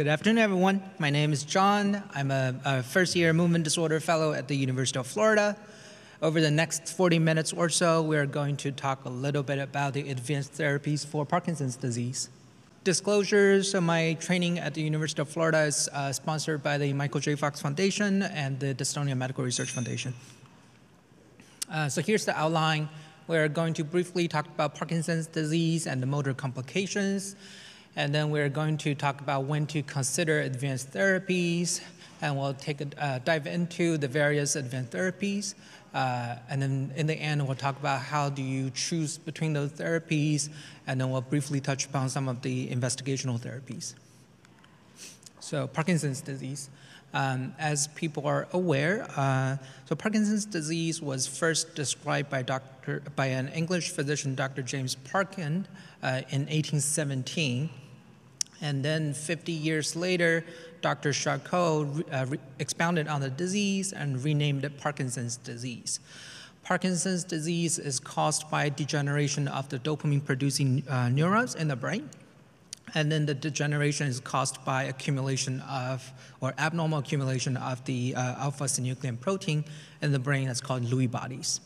Good afternoon, everyone. My name is John. I'm a first-year movement disorder fellow at the University of Florida. Over the next 40 minutes or so, we're going to talk a little bit about the advanced therapies for Parkinson's disease. Disclosures, so my training at the University of Florida is sponsored by the Michael J. Fox Foundation and the Dystonia Medical Research Foundation. So here's the outline. We're going to briefly talk about Parkinson's disease and the motor complications. And then we're going to talk about when to consider advanced therapies, and we'll take a dive into the various advanced therapies. And then in the end, we'll talk about how do you choose between those therapies, and then we'll briefly touch upon some of the investigational therapies. So Parkinson's disease. As people are aware, so Parkinson's disease was first described by an English physician, Dr. James Parkinson, in 1817. And then 50 years later, Dr. Charcot expounded on the disease and renamed it Parkinson's disease. Parkinson's disease is caused by degeneration of the dopamine-producing neurons in the brain. And then the degeneration is caused by accumulation of, or abnormal accumulation of the alpha-synuclein protein in the brain that's called Lewy bodies.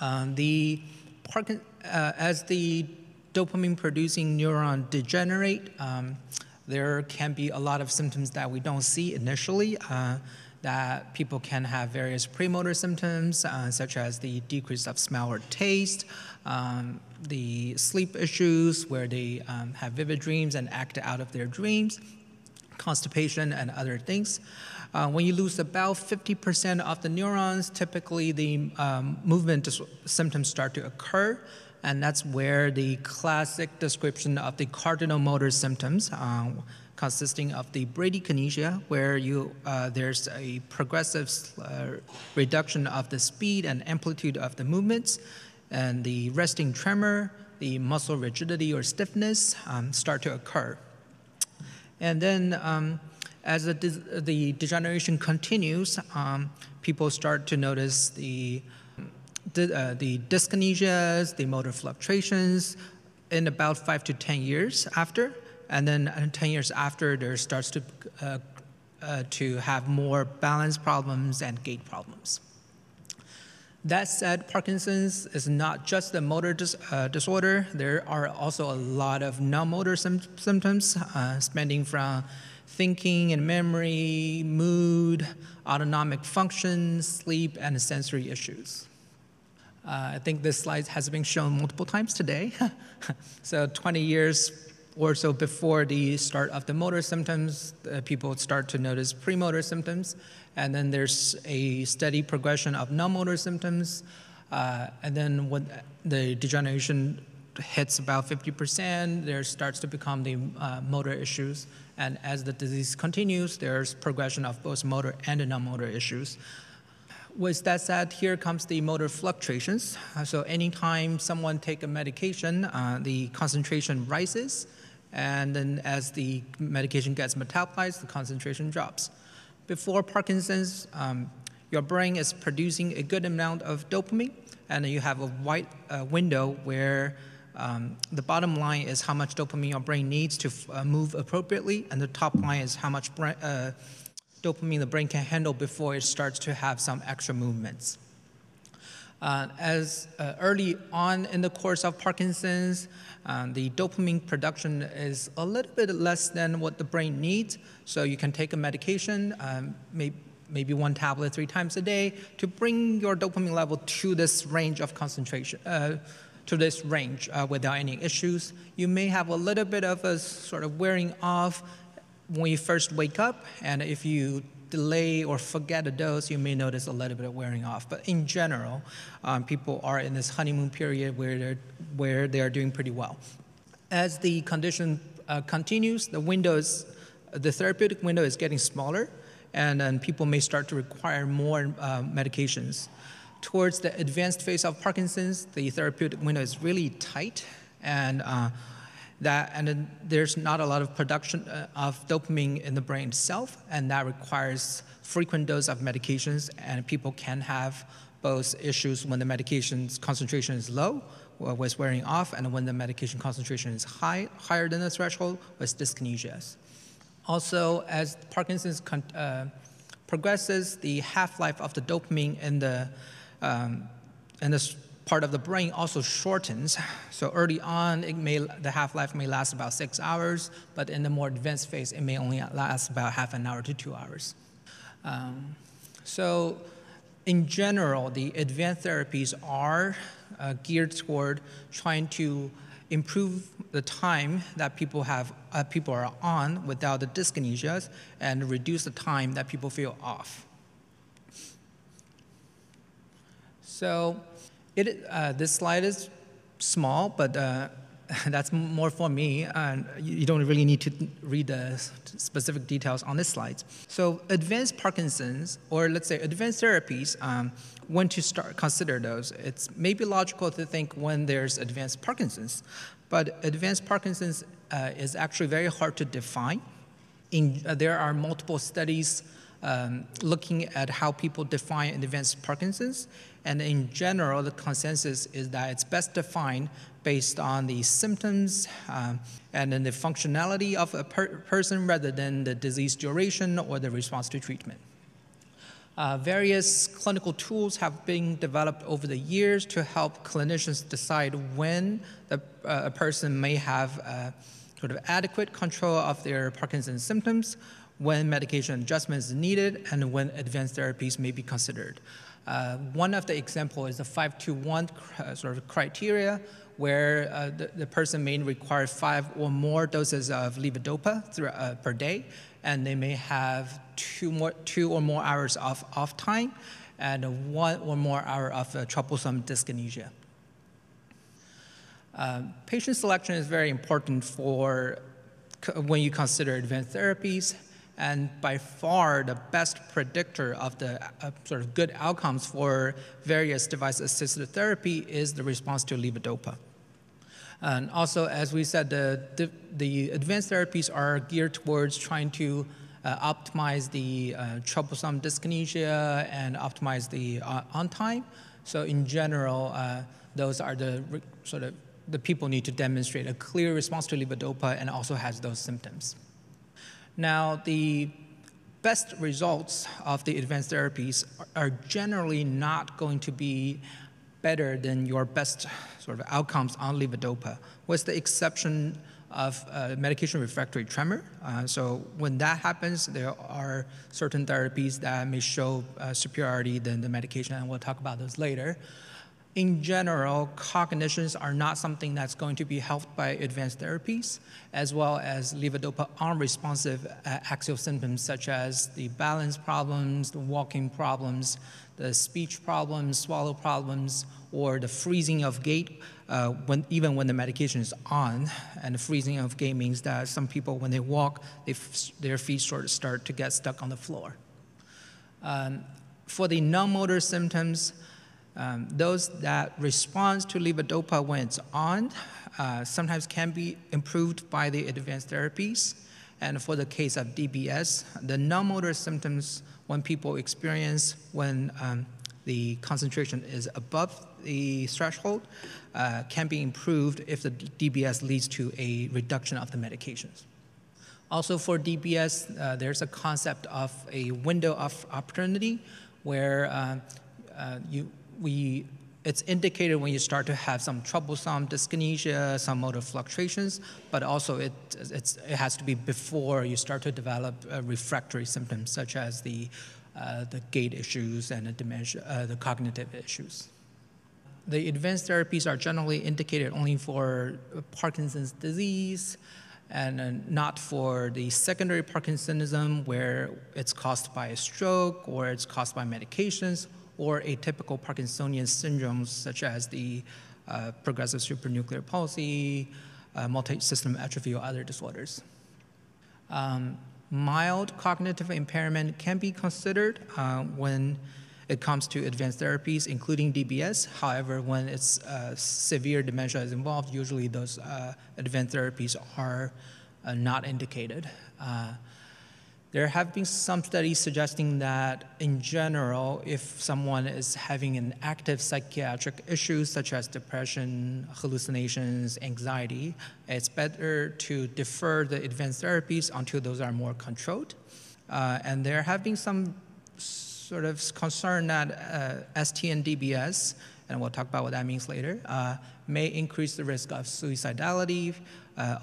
As the dopamine-producing neuron degenerate, there can be a lot of symptoms that we don't see initially, that people can have various premotor symptoms, such as the decrease of smell or taste, the sleep issues where they have vivid dreams and act out of their dreams, constipation, and other things. When you lose about 50% of the neurons, typically the movement symptoms start to occur, and that's where the classic description of the cardinal motor symptoms, consisting of the bradykinesia, where there's a progressive reduction of the speed and amplitude of the movements, and the resting tremor, the muscle rigidity or stiffness start to occur. And then as the degeneration continues, people start to notice the dyskinesias, the motor fluctuations in about 5 to 10 years after. And then 10 years after, there starts to have more balance problems and gait problems. That said, Parkinson's is not just a motor disorder. There are also a lot of non-motor symptoms, spanning from thinking and memory, mood, autonomic function, sleep, and sensory issues. I think this slide has been shown multiple times today. So 20 years or so before the start of the motor symptoms, people start to notice premotor symptoms, and then there's a steady progression of non-motor symptoms, and then when the degeneration hits about 50%, there starts to become the motor issues, and as the disease continues, there's progression of both motor and non-motor issues. With that said, here comes the motor fluctuations. So anytime someone takes a medication, the concentration rises, and then as the medication gets metabolized, the concentration drops. Before Parkinson's, your brain is producing a good amount of dopamine, and you have a wide window where the bottom line is how much dopamine your brain needs to move appropriately, and the top line is how much dopamine the brain can handle before it starts to have some extra movements. Early on in the course of Parkinson's, the dopamine production is a little bit less than what the brain needs, so you can take a medication, maybe one tablet 3 times a day, to bring your dopamine level to this range of concentration, without any issues. You may have a little bit of a sort of wearing off when you first wake up, and if you delay or forget a dose, you may notice a little bit of wearing off. But in general, people are in this honeymoon period where they are doing pretty well. As the condition continues, the therapeutic window is getting smaller, and then people may start to require more medications. Towards the advanced phase of Parkinson's, the therapeutic window is really tight, and there's not a lot of production of dopamine in the brain itself, and that requires frequent dose of medications, and people can have both issues when the medication's concentration is low, with wearing off, and when the medication concentration is higher than the threshold, with dyskinesias. Also, as Parkinson's progresses, the half-life of the dopamine in this part of the brain also shortens. So early on, the half-life may last about 6 hours, but in the more advanced phase, it may only last about half an hour to 2 hours. So in general, the advanced therapies are geared toward trying to improve the time that people are on without the dyskinesias and reduce the time that people feel off. So this slide is small, but that's more for me. And you don't really need to read the specific details on this slide. So advanced Parkinson's, or let's say advanced therapies, when to consider those, it's maybe logical to think when there's advanced Parkinson's, but advanced Parkinson's is actually very hard to define. There are multiple studies looking at how people define advanced Parkinson's, and in general, the consensus is that it's best defined based on the symptoms and then the functionality of a person rather than the disease duration or the response to treatment. Various clinical tools have been developed over the years to help clinicians decide when a person may have sort of adequate control of their Parkinson's symptoms, when medication adjustments are needed, and when advanced therapies may be considered. One of the examples is the 5-to-1 sort of criteria, where the person may require 5 or more doses of levodopa per day, and they may have 2 or more hours of off time and 1 or more hour of troublesome dyskinesia. Patient selection is very important for when you consider advanced therapies, and by far the best predictor of the sort of good outcomes for various device-assisted therapy is the response to levodopa. And also, as we said, the advanced therapies are geared towards trying to optimize the troublesome dyskinesia and optimize the on time. So in general, those are the people need to demonstrate a clear response to levodopa and also has those symptoms. Now, the best results of the advanced therapies are generally not going to be better than your best sort of outcomes on levodopa, with the exception of medication refractory tremor. So when that happens, there are certain therapies that may show superiority than the medication, and we'll talk about those later. In general, cognitions are not something that's going to be helped by advanced therapies, as well as levodopa unresponsive axial symptoms such as the balance problems, the walking problems, the speech problems, swallow problems, or the freezing of gait, even when the medication is on. And the freezing of gait means that some people, when they walk, their feet sort of start to get stuck on the floor. For the non-motor symptoms, those that respond to levodopa when it's on sometimes can be improved by the advanced therapies. And for the case of DBS, the non-motor symptoms when people experience when the concentration is above the threshold can be improved if the DBS leads to a reduction of the medications. Also for DBS, there's a concept of a window of opportunity where it's indicated when you start to have some troublesome dyskinesia, some motor fluctuations, but also it has to be before you start to develop refractory symptoms such as the gait issues and the dementia, the cognitive issues. The advanced therapies are generally indicated only for Parkinson's disease and not for the secondary Parkinsonism where it's caused by a stroke or it's caused by medications, or atypical Parkinsonian syndromes such as the progressive supranuclear palsy, multi-system atrophy, or other disorders. Mild cognitive impairment can be considered when it comes to advanced therapies, including DBS. However, when it's severe dementia is involved, usually those advanced therapies are not indicated. There have been some studies suggesting that, in general, if someone is having an active psychiatric issue, such as depression, hallucinations, anxiety, it's better to defer the advanced therapies until those are more controlled. And there have been some sort of concern that STN DBS, and we'll talk about what that means later, may increase the risk of suicidality,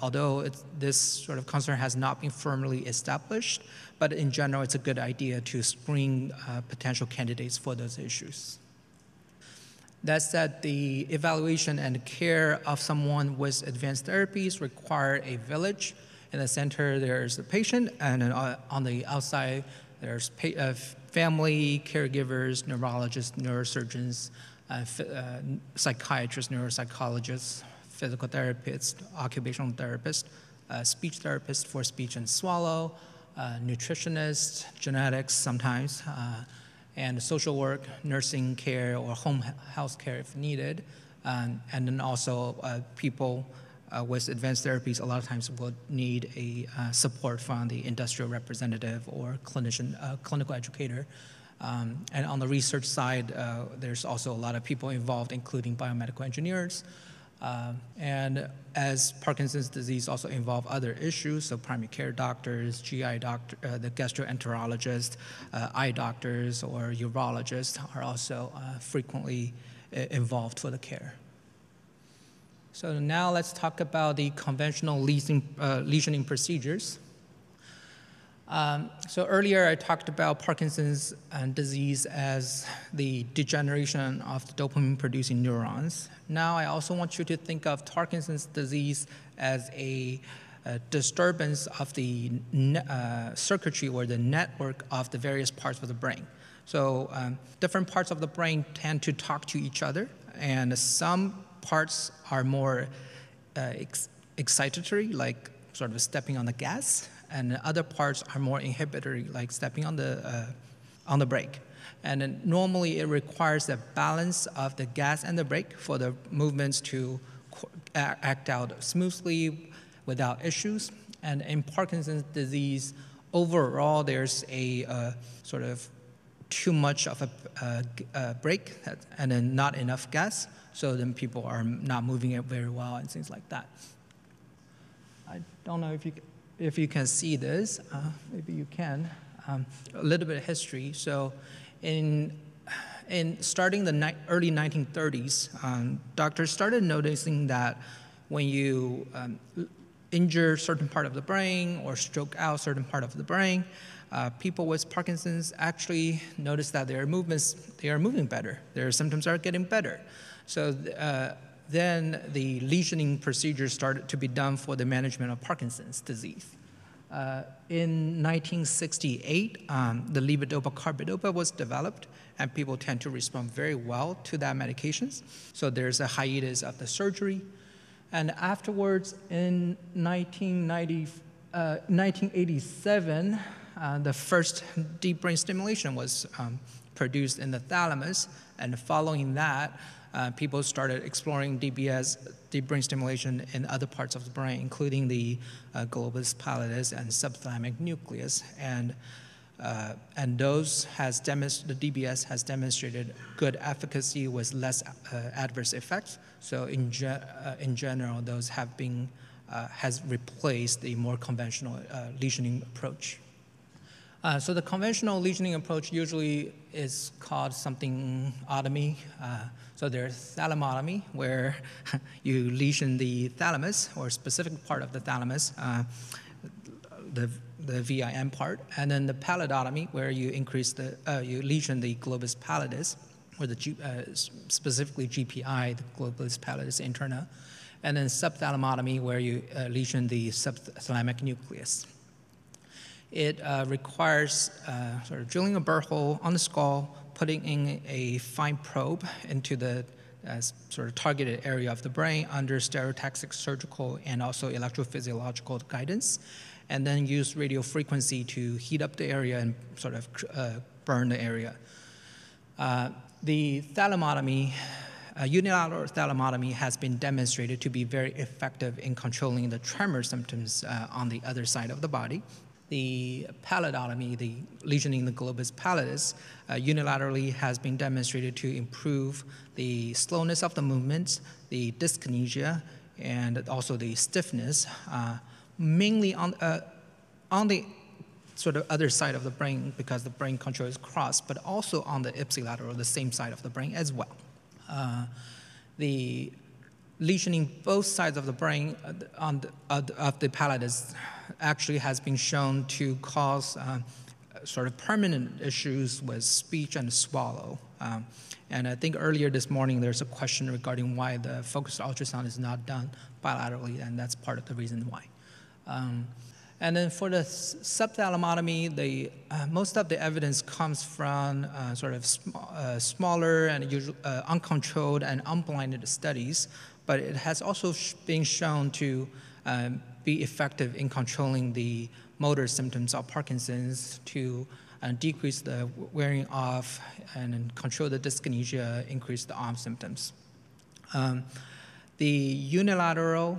although this sort of concern has not been firmly established. But in general, it's a good idea to screen potential candidates for those issues. That said, the evaluation and care of someone with advanced therapies require a village. In the center, there's the patient, and on the outside, there's family, caregivers, neurologists, neurosurgeons, psychiatrists, neuropsychologists, physical therapists, occupational therapists, speech therapists for speech and swallow, nutritionists, genetics sometimes, and social work, nursing care, or home health care if needed. And then also people with advanced therapies a lot of times will need a support from the industrial representative or clinician, clinical educator. And on the research side, there's also a lot of people involved, including biomedical engineers. And as Parkinson's disease also involves other issues, so primary care doctors, GI doctor, the gastroenterologist, eye doctors, or urologists are also frequently involved for the care. So now let's talk about the conventional lesioning procedures. So earlier I talked about Parkinson's disease as the degeneration of the dopamine-producing neurons. Now I also want you to think of Parkinson's disease as a disturbance of the circuitry or the network of the various parts of the brain. So different parts of the brain tend to talk to each other, and some parts are more excitatory, like sort of stepping on the gas, and the other parts are more inhibitory, like stepping on the brake. And then normally it requires the balance of the gas and the brake for the movements to act out smoothly without issues. And in Parkinson's disease, overall, there's a sort of too much of a brake and then not enough gas, so then people are not moving it very well and things like that. I don't know if you can see this, maybe you can, a little bit of history. So in starting the early 1930s, doctors started noticing that when you injure certain part of the brain or stroke out certain part of the brain, people with Parkinson's actually noticed that their movements, they are moving better. Their symptoms are getting better. So then the lesioning procedure started to be done for the management of Parkinson's disease. In 1968, the levodopa carbidopa was developed, and people tend to respond very well to that medications. So there's a hiatus of the surgery. And afterwards, in 1987, the first deep brain stimulation was produced in the thalamus, and following that, people started exploring DBS, deep brain stimulation, in other parts of the brain, including the globus pallidus and subthalamic nucleus, and those has the DBS has demonstrated good efficacy with less adverse effects. So in general, those have been has replaced the more conventional lesioning approach. So the conventional lesioning approach usually is called something otomy. So there's thalamotomy, where you lesion the thalamus, or specific part of the thalamus, the VIM part, and then the pallidotomy, where you increase the you lesion the globus pallidus, or the specifically GPi, the globus pallidus interna, and then subthalamotomy, where you lesion the subthalamic nucleus. It requires sort of drilling a burr hole on the skull, putting in a fine probe into the sort of targeted area of the brain under stereotactic surgical and also electrophysiological guidance, and then use radio frequency to heat up the area and sort of burn the area. The thalamotomy, unilateral thalamotomy, has been demonstrated to be very effective in controlling the tremor symptoms on the other side of the body. the pallidotomy, the lesion in the globus pallidus, unilaterally has been demonstrated to improve the slowness of the movements, the dyskinesia, and also the stiffness, mainly on the sort of other side of the brain because the brain control is crossed, but also on the ipsilateral, the same side of the brain as well. The lesion in both sides of the brain of the pallidus actually has been shown to cause sort of permanent issues with speech and swallow. And I think earlier this morning there's a question regarding why the focused ultrasound is not done bilaterally, and that's part of the reason why. And then for the subthalamotomy, the most of the evidence comes from sort of smaller and uncontrolled and unblinded studies, but it has also been shown to be effective in controlling the motor symptoms of Parkinson's, to decrease the wearing off and control the dyskinesia, increase the arm symptoms. The unilateral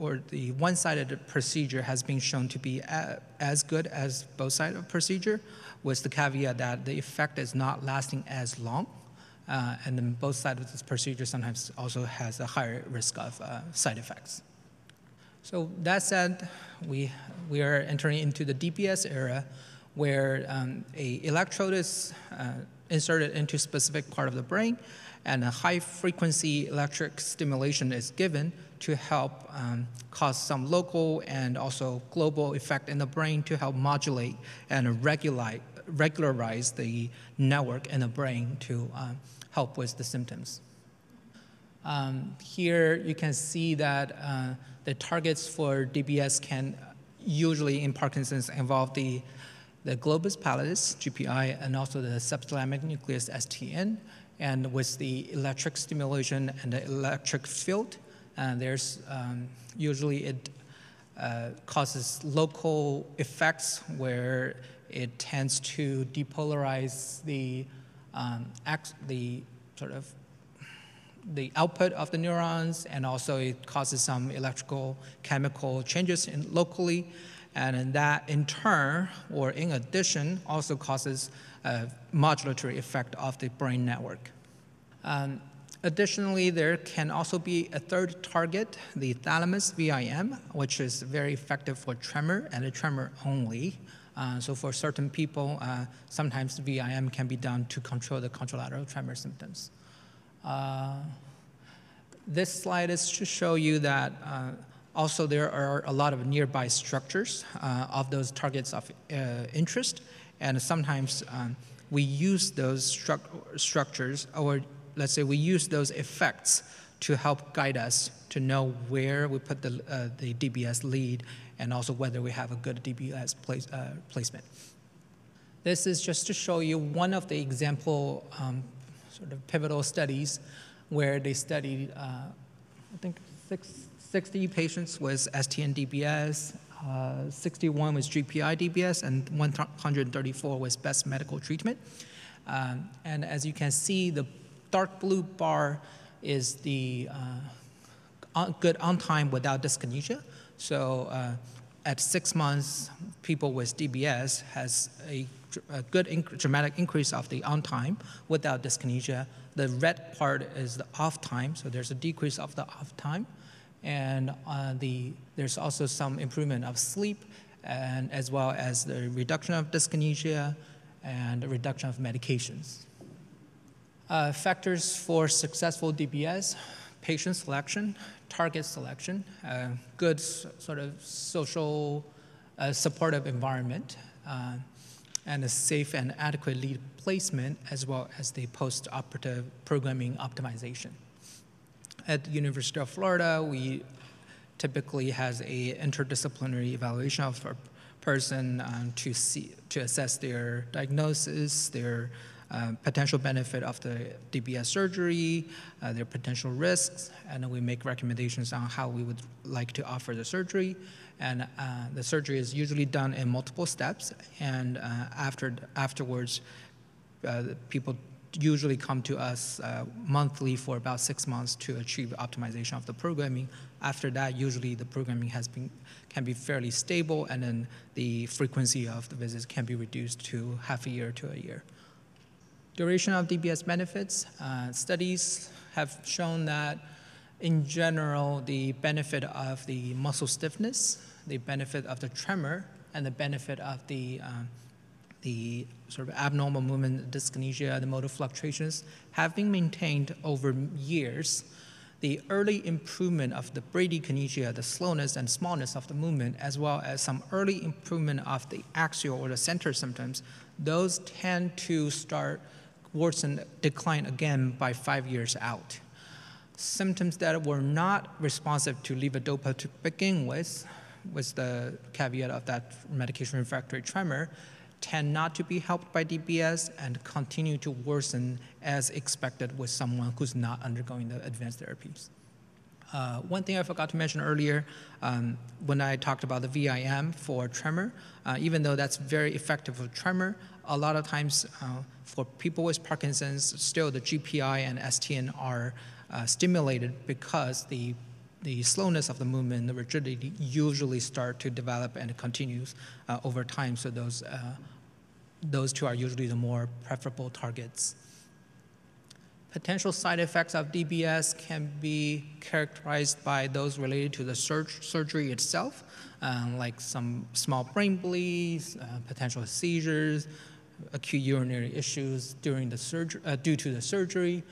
or the one-sided procedure has been shown to be as good as both sides of procedure, with the caveat that the effect is not lasting as long. And then both sides of this procedure sometimes also has a higher risk of side effects. So that said, we are entering into the DBS era, where an electrode is inserted into a specific part of the brain, and a high-frequency electric stimulation is given to help cause some local and also global effect in the brain to help modulate and regularize the network in the brain to help with the symptoms. Here you can see that the targets for DBS can usually in Parkinson's involve the globus pallidus, GPi, and also the subthalamic nucleus, STN. And with the electric stimulation and the electric field, there's usually it causes local effects where it tends to depolarize the sort of the output of the neurons, and also it causes some electrical chemical changes locally, and that in turn, or in addition, also causes a modulatory effect of the brain network. Additionally, there can also be a third target, the thalamus, VIM, which is very effective for tremor and a tremor only. So for certain people, sometimes VIM can be done to control the contralateral tremor symptoms. This slide is to show you that also there are a lot of nearby structures of those targets of interest, and sometimes we use those structures, or let's say we use those effects to help guide us to know where we put the DBS lead, and also whether we have a good DBS placement. This is just to show you one of the example sort of pivotal studies where they studied, I think, 60 patients with STN DBS, 61 with GPI DBS, and 134 with best medical treatment. And as you can see, the dark blue bar is the good on time without dyskinesia. So at 6 months, people with DBS has a good dramatic increase of the on time without dyskinesia. The red part is the off time, so there's a decrease of the off time. And there's also some improvement of sleep, and as well as the reduction of dyskinesia and the reduction of medications. Factors for successful DBS: patient selection, target selection, good sort of social supportive environment, and a safe and adequate lead placement, as well as the post-operative programming optimization. At the University of Florida, we typically has a interdisciplinary evaluation of a person to assess their diagnosis, their potential benefit of the DBS surgery, their potential risks, and we make recommendations on how we would like to offer the surgery. And the surgery is usually done in multiple steps, and afterwards, people usually come to us monthly for about 6 months to achieve optimization of the programming. After that, usually the programming can be fairly stable, and then the frequency of the visits can be reduced to half a year to a year. Duration of DBS benefits. Studies have shown that, in general, the benefit of the muscle stiffness, the benefit of the tremor, and the benefit of the sort of abnormal movement, dyskinesia, the motor fluctuations have been maintained over years. The early improvement of the bradykinesia, the slowness and smallness of the movement, as well as some early improvement of the axial or the center symptoms, those tend to start worsen, decline again by 5 years out. Symptoms that were not responsive to levodopa to begin with, with the caveat of that medication refractory tremor, tend not to be helped by DBS and continue to worsen as expected with someone who's not undergoing the advanced therapies. One thing I forgot to mention earlier, when I talked about the VIM for tremor, even though that's very effective for tremor, a lot of times for people with Parkinson's, still the GPi and STN are stimulated because the slowness of the movement, the rigidity, usually start to develop and it continues over time. So those two are usually the more preferable targets. Potential side effects of DBS can be characterized by those related to the surgery itself, like some small brain bleeds, potential seizures, acute urinary issues during the surgery due to the surgery,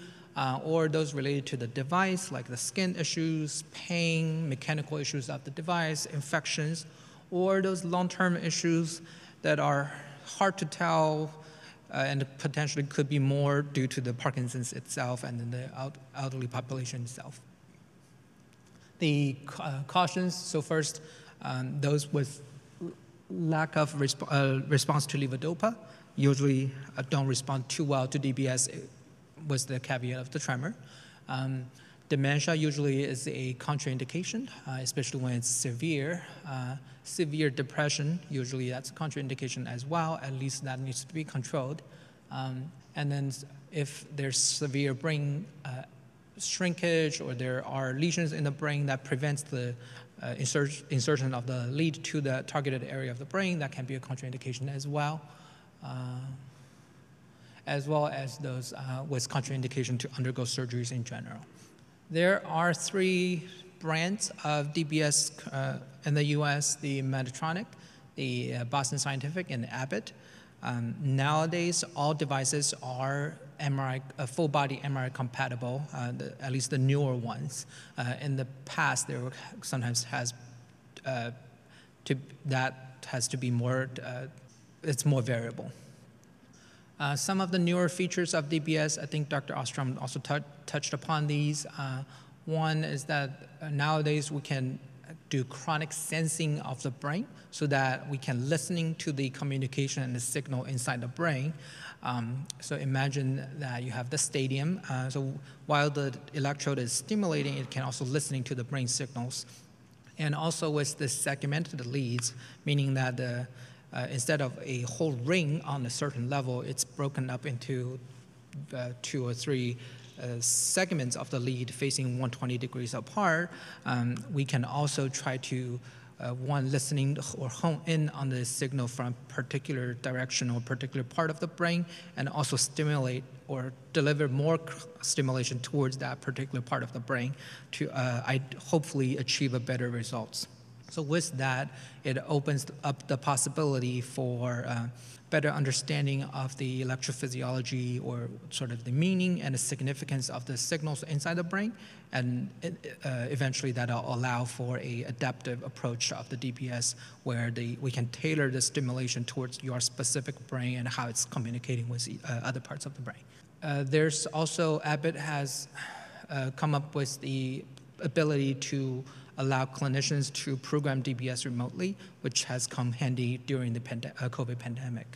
or those related to the device, like the skin issues, pain, mechanical issues of the device, infections, or those long-term issues that are hard to tell and potentially could be more due to the Parkinson's itself and then the elderly population itself. The cautions, so first, those with lack of response to levodopa usually don't respond too well to DBS, was the caveat of the tremor. Dementia usually is a contraindication, especially when it's severe. Severe depression, usually that's a contraindication as well, at least that needs to be controlled. And then if there's severe brain shrinkage or there are lesions in the brain that prevents the insertion of the lead to the targeted area of the brain, that can be a contraindication as well as those with contraindication to undergo surgeries in general. There are three brands of DBS in the US, the Medtronic, the Boston Scientific, and Abbott. Nowadays, all devices are full-body MRI compatible, at least the newer ones. In the past, there were sometimes it's more variable. Some of the newer features of DBS, I think Dr. Ostrom also touched upon these. One is that nowadays we can do chronic sensing of the brain so that we can listen to the communication and the signal inside the brain. So imagine that you have the stadium. So while the electrode is stimulating, it can also listen to the brain signals. And also with the segmented leads, meaning that the instead of a whole ring on a certain level, it's broken up into 2 or 3 segments of the lead facing 120 degrees apart. We can also try to, listening or hone in on the signal from particular direction or particular part of the brain, and also stimulate or deliver more stimulation towards that particular part of the brain to hopefully achieve a better results. So with that, it opens up the possibility for better understanding of the electrophysiology or sort of the meaning and the significance of the signals inside the brain, and eventually that'll allow for an adaptive approach of the DBS where we can tailor the stimulation towards your specific brain and how it's communicating with other parts of the brain. There's also, Abbott has come up with the ability to allow clinicians to program DBS remotely, which has come handy during the COVID pandemic.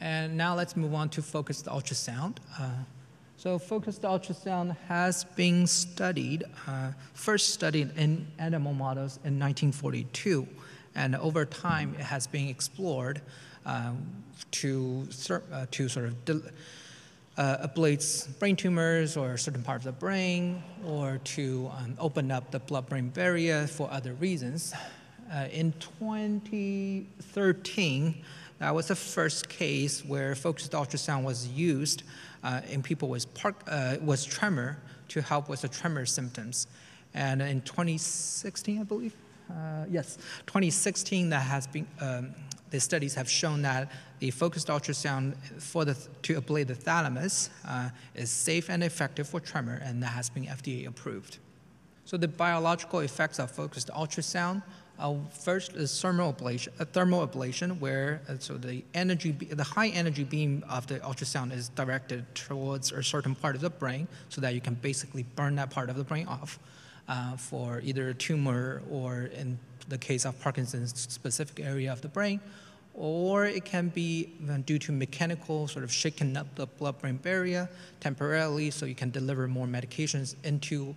And now let's move on to focused ultrasound. So focused ultrasound has been studied, first studied in animal models in 1942, and over time it has been explored to sort of ablates brain tumors or certain parts of the brain, or to open up the blood-brain barrier for other reasons. In 2013, that was the first case where focused ultrasound was used in people with tremor to help with the tremor symptoms. And in 2016, I believe, yes, 2016, that has been. The studies have shown that the focused ultrasound for to ablate the thalamus is safe and effective for tremor, and that has been FDA approved. So the biological effects of focused ultrasound, first is thermal ablation, where so the high energy beam of the ultrasound is directed towards a certain part of the brain, so that you can basically burn that part of the brain off for either a tumor or, in the case of Parkinson's, specific area of the brain, or it can be due to mechanical sort of shaking up the blood-brain barrier temporarily, so you can deliver more medications into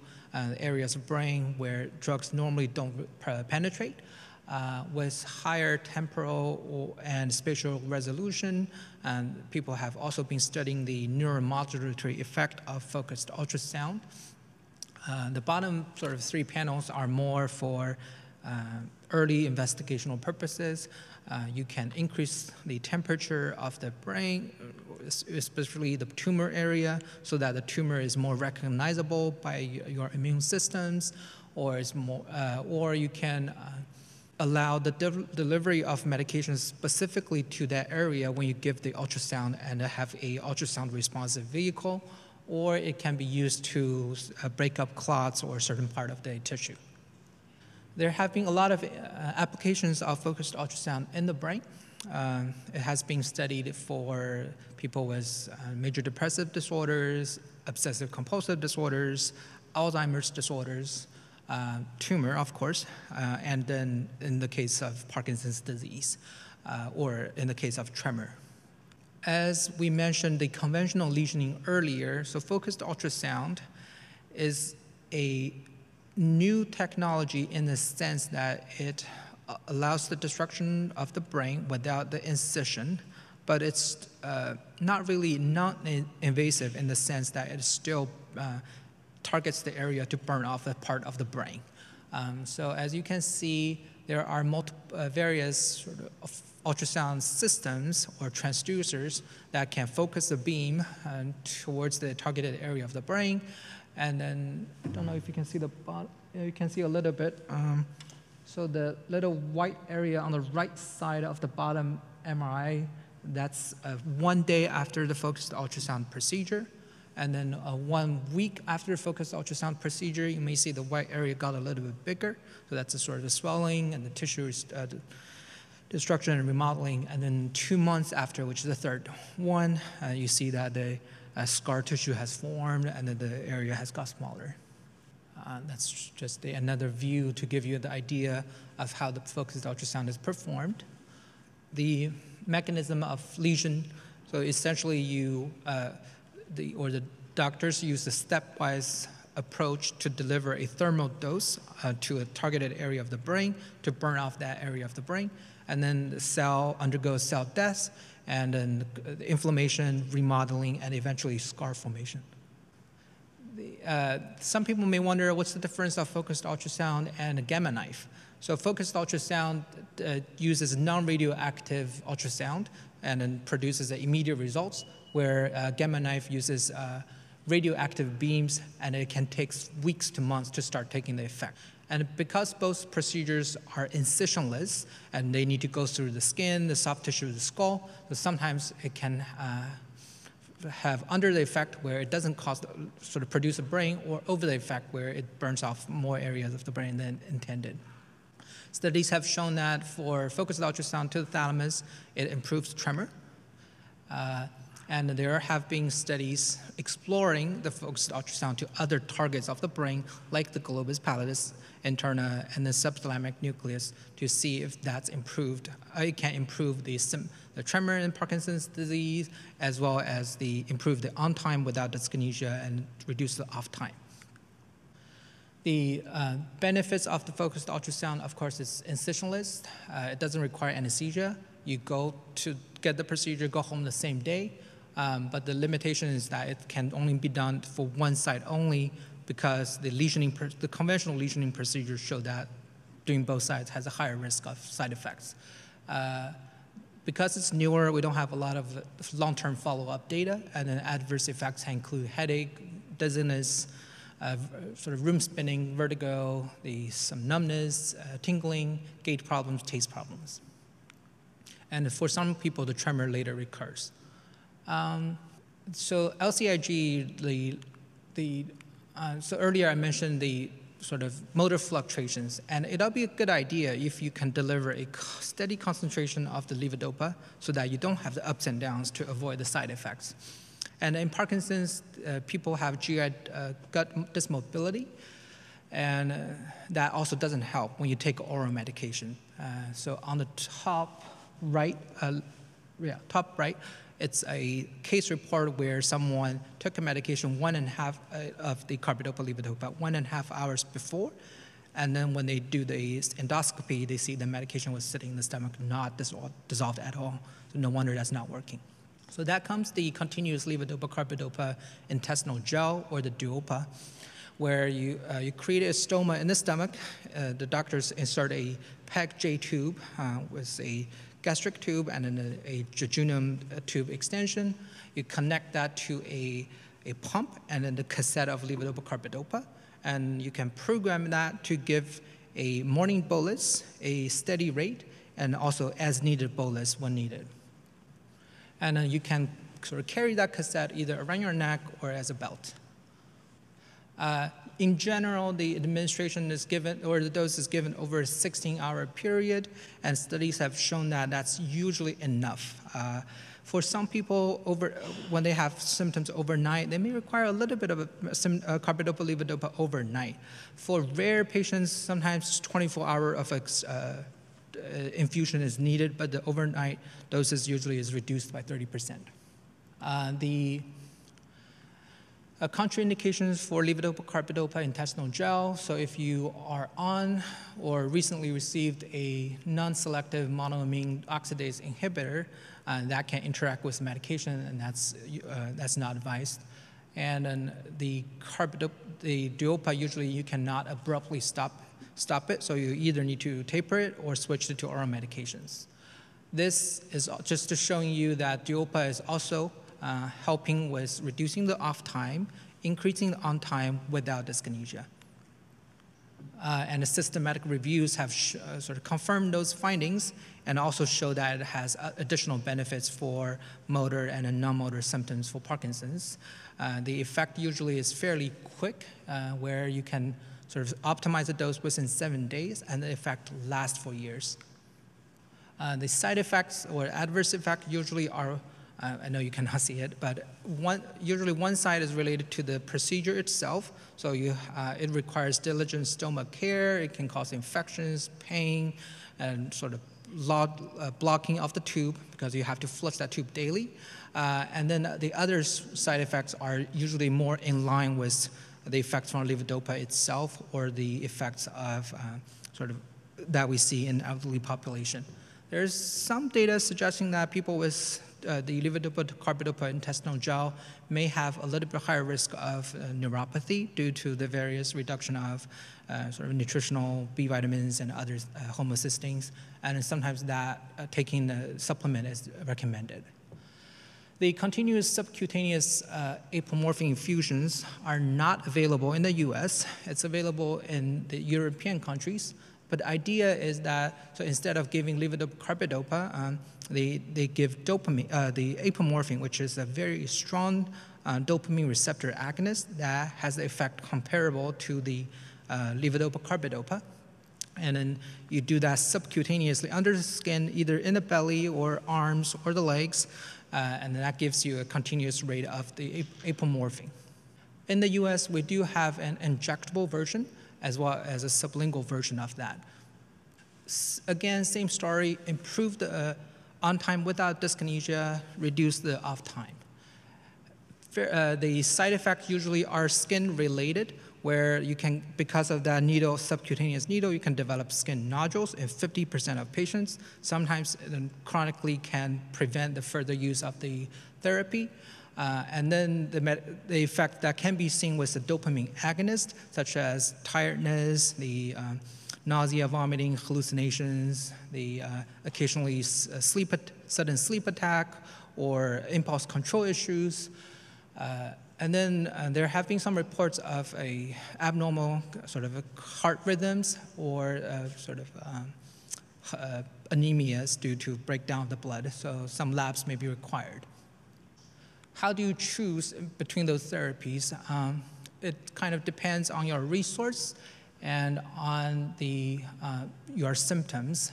areas of brain where drugs normally don't penetrate. With higher temporal and spatial resolution, and people have also been studying the neuromodulatory effect of focused ultrasound. The bottom sort of three panels are more for early investigational purposes. You can increase the temperature of the brain, especially the tumor area, so that the tumor is more recognizable by your immune systems, or is more, or you can allow the delivery of medications specifically to that area when you give the ultrasound and have an ultrasound responsive vehicle, or it can be used to break up clots or a certain part of the tissue. There have been a lot of applications of focused ultrasound in the brain. It has been studied for people with major depressive disorders, obsessive compulsive disorders, Alzheimer's disorders, tumor, of course, and then in the case of Parkinson's disease, or in the case of tremor. As we mentioned the conventional lesioning earlier, so focused ultrasound is a new technology in the sense that it allows the destruction of the brain without the incision, but it's not really non-invasive in the sense that it still targets the area to burn off a part of the brain. So as you can see, there are various sort of ultrasound systems or transducers that can focus the beam towards the targeted area of the brain. And then, I don't know if you can see the bottom, you can see a little bit. So the little white area on the right side of the bottom MRI, that's 1 day after the focused ultrasound procedure. And then 1 week after the focused ultrasound procedure, you may see the white area got a little bit bigger. So that's a sort of a swelling and the tissue destruction and remodeling. And then 2 months after, which is the third one, you see that the scar tissue has formed, and then the area has got smaller. That's just another view to give you the idea of how the focused ultrasound is performed. The mechanism of lesion, so essentially you, the doctors use a stepwise approach to deliver a thermal dose to a targeted area of the brain to burn off that area of the brain, and then the cell undergoes cell death, and then inflammation, remodeling, and eventually scar formation. Some people may wonder, what's the difference of focused ultrasound and a gamma knife? So focused ultrasound uses non-radioactive ultrasound and then produces the immediate results, where gamma knife uses radioactive beams, and it can take weeks to months to start taking the effect. And because both procedures are incisionless and they need to go through the skin, the soft tissue, the skull, so sometimes it can have under the effect where it doesn't cause, sort of produce a brain, or over the effect where it burns off more areas of the brain than intended. Studies have shown that for focused ultrasound to the thalamus, it improves tremor. And there have been studies exploring the focused ultrasound to other targets of the brain, like the globus pallidus, interna, and the subthalamic nucleus, to see if that's improved. It can improve the tremor in Parkinson's disease, as well as improve the on time without dyskinesia and reduce the off time. The benefits of the focused ultrasound, of course, is incisionless. It doesn't require anesthesia. You go to get the procedure, go home the same day. But the limitation is that it can only be done for one side only because the conventional lesioning procedures show that doing both sides has a higher risk of side effects. Because it's newer, we don't have a lot of long-term follow-up data, and then adverse effects include headache, dizziness, sort of room spinning, vertigo, some numbness, tingling, gait problems, taste problems. And for some people, the tremor later recurs. So LCIG, so earlier I mentioned the sort of motor fluctuations, and it'll be a good idea if you can deliver a steady concentration of the levodopa so that you don't have the ups and downs to avoid the side effects. And in Parkinson's, people have GI gut dysmobility, and that also doesn't help when you take oral medication. So on the top right, it's a case report where someone took a medication 1.5 of the carbidopa levodopa 1.5 hours before, and then when they do the endoscopy, they see the medication was sitting in the stomach, not dissolved at all. So no wonder that's not working. So that comes the continuous levodopa carbidopa intestinal gel, or the Duopa, where you create a stoma in the stomach. The doctors insert a PEG-J tube with a gastric tube and then a jejunum tube extension. You connect that to a pump and then the cassette of levodopa carbidopa, and you can program that to give a morning bolus, a steady rate, and also as needed bolus when needed. And then you can sort of carry that cassette either around your neck or as a belt. In general, the administration is given, or the dose is given over a 16-hour period, and studies have shown that that's usually enough. For some people, when they have symptoms overnight, they may require a little bit of carbidopa levodopa overnight. For rare patients, sometimes 24-hour of infusion is needed, but the overnight doses usually is reduced by 30%. Contraindications for levodopa carbidopa intestinal gel. So if you are on or recently received a non-selective monoamine oxidase inhibitor, that can interact with medication, and that's not advised. And then the Duopa, usually you cannot abruptly stop it, so you either need to taper it or switch it to oral medications. This is just to showing you that Duopa is also helping with reducing the off time, increasing the on time without dyskinesia. And the systematic reviews have sort of confirmed those findings and also show that it has additional benefits for motor and non-motor symptoms for Parkinson's. The effect usually is fairly quick, where you can sort of optimize the dose within 7 days, and the effect lasts for years. The side effects or adverse effects usually are, I know you cannot see it, but usually one side is related to the procedure itself. So it requires diligent stoma care. It can cause infections, pain, and sort of blocking of the tube because you have to flush that tube daily. And then the other side effects are usually more in line with the effects from levodopa itself, or the effects of that we see in elderly population. There's some data suggesting that people with the levodopa carbidopa intestinal gel may have a little bit higher risk of neuropathy due to the various reduction of sort of nutritional B vitamins and other homocysteines, and sometimes that taking the supplement is recommended. The continuous subcutaneous apomorphine infusions are not available in the US. It's available in the European countries. But the idea is that, so instead of giving levodopa carbidopa, they give dopamine, the apomorphine, which is a very strong dopamine receptor agonist that has the effect comparable to the levodopa carbidopa. And then you do that subcutaneously under the skin, either in the belly or arms or the legs, and that gives you a continuous rate of the apomorphine. In the US, we do have an injectable version, as well as a sublingual version of that. Again, same story, improve the on time without dyskinesia, reduce the off time. The side effects usually are skin related, where you can, because of that needle, subcutaneous needle, you can develop skin nodules in 50% of patients. Sometimes chronically can prevent the further use of the therapy. And then the effect that can be seen with the dopamine agonist, such as tiredness, the nausea, vomiting, hallucinations, the occasionally sudden sleep attack, or impulse control issues. And then there have been some reports of a abnormal sort of heart rhythms or sort of anemias due to breakdown of the blood, so some labs may be required. How do you choose between those therapies? It kind of depends on your resource and on the, your symptoms.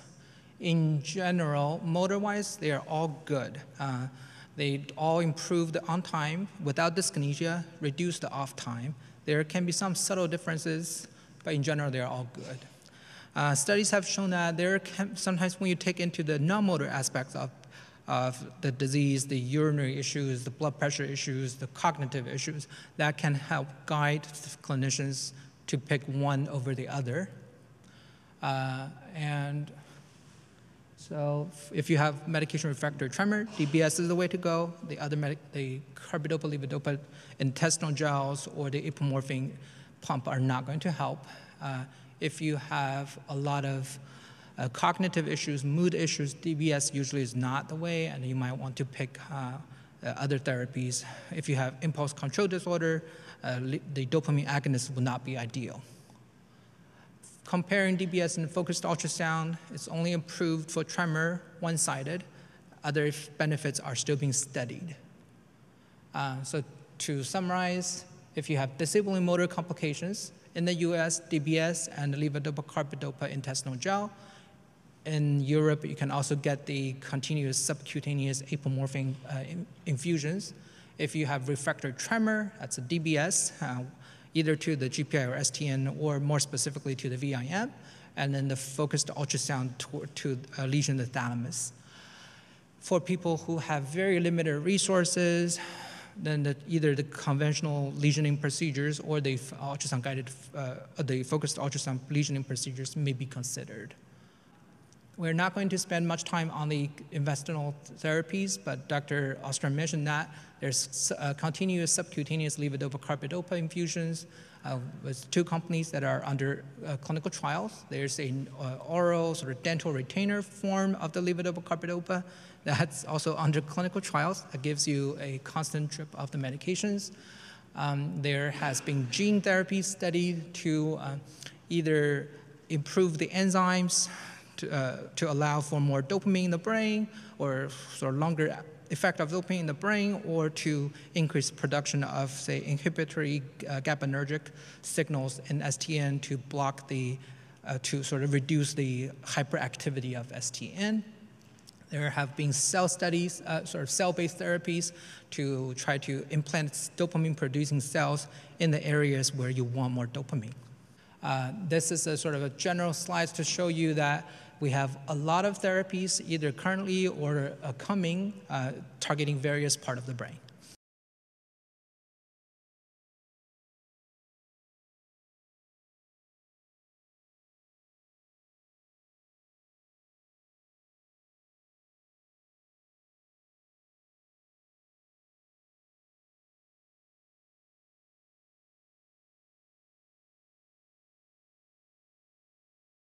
In general, motor-wise, they are all good. They all improve the on time without dyskinesia, reduce the off time. There can be some subtle differences, but in general, they are all good. Studies have shown that there can, sometimes when you take into the non-motor aspects of the disease, the urinary issues, the blood pressure issues, the cognitive issues, that can help guide clinicians to pick one over the other. And so if you have medication refractory tremor, DBS is the way to go. The other, the carbidopa, levodopa intestinal gels or the apomorphine pump are not going to help. If you have a lot of cognitive issues, mood issues, DBS usually is not the way, and you might want to pick other therapies. If you have impulse control disorder, the dopamine agonist will not be ideal. Comparing DBS and focused ultrasound, it's only improved for tremor, one-sided. Other benefits are still being studied. So to summarize, if you have disabling motor complications, in the US, DBS and levodopa carbidopa intestinal gel. In Europe, you can also get the continuous subcutaneous apomorphine infusions. If you have refractory tremor, that's a DBS, either to the GPi or STN, or more specifically to the VIM, and then the focused ultrasound to a lesion of the thalamus. For people who have very limited resources, then either the conventional lesioning procedures or the ultrasound-guided, the focused ultrasound lesioning procedures may be considered. We're not going to spend much time on the investigational therapies, but Dr. Ostrom mentioned that there's continuous subcutaneous levodopa carbidopa infusions with two companies that are under clinical trials. There's an oral sort of dental retainer form of the levodopa carbidopa that's also under clinical trials. That gives you a constant drip of the medications. There has been gene therapy studied to either improve the enzymes to allow for more dopamine in the brain, or sort of longer effect of dopamine in the brain, or to increase production of, say, inhibitory GABAergic signals in STN to block the, to sort of reduce the hyperactivity of STN. There have been cell studies, sort of cell-based therapies to try to implant dopamine-producing cells in the areas where you want more dopamine. This is a sort of a general slide to show you that we have a lot of therapies either currently or coming targeting various parts of the brain.